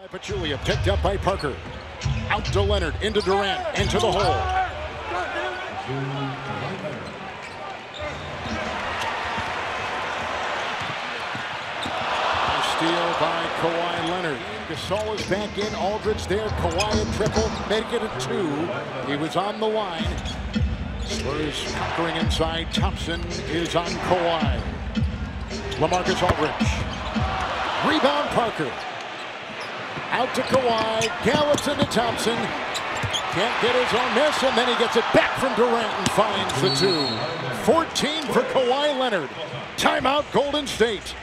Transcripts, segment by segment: By Pachulia, picked up by Parker. Out to Leonard, into Durant, into the hole. A steal by Kawhi Leonard. Gasol is back in, Aldridge there, Kawhi a triple, make it a 2. He was on the line. Spurs conquering inside, Thompson is on Kawhi. Lamarcus Aldridge. Rebound Parker. Out to Kawhi, Gallatin to Thompson. Can't get his own miss, and then he gets it back from Durant and finds the 2. 14 for Kawhi Leonard. Timeout, Golden State.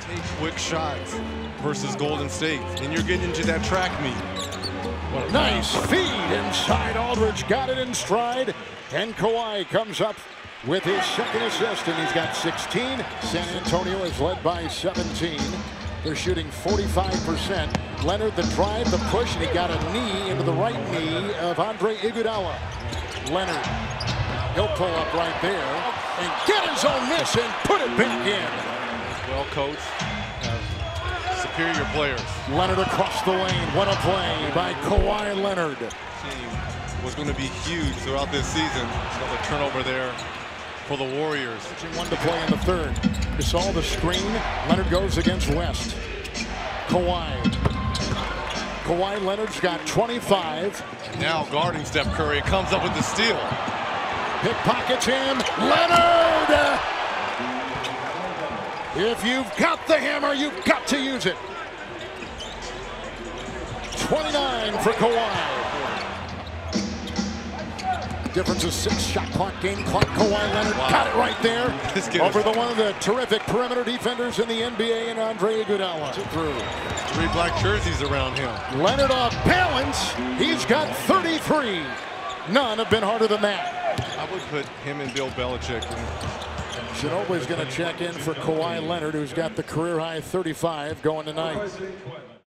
Take quick shots versus Golden State, and you're getting into that track meet. Nice feed inside. Aldridge got it in stride, and Kawhi comes up with his second assist, and he's got 16. San Antonio is led by 17. They're shooting 45%. Leonard, the drive, the push, and he got a knee into the right knee of Andre Iguodala. Leonard, he'll pull up right there and get his own miss and put it back in. Well coached, superior players. Leonard across the lane. What a play by Kawhi Leonard. Team was going to be huge throughout this season. Another turnover there for the Warriors. One to play in the third. Gasol the screen. Leonard goes against West. Kawhi Leonard's got 25. Now guarding Steph Curry. Comes up with the steal. Pickpockets him. Leonard! If you've got the hammer, you've got to use it. 29 for Kawhi. Difference is 6, shot clock, game clock. Kawhi Leonard got it right there. Over the one of the terrific perimeter defenders in the NBA and Andre Iguodala. Through. 3 black jerseys around him. Leonard off balance. He's got 33. None have been harder than that. I would put him and Bill Belichick. Ginobili's going to check in for Kawhi Leonard, who's got the career-high 35 going tonight.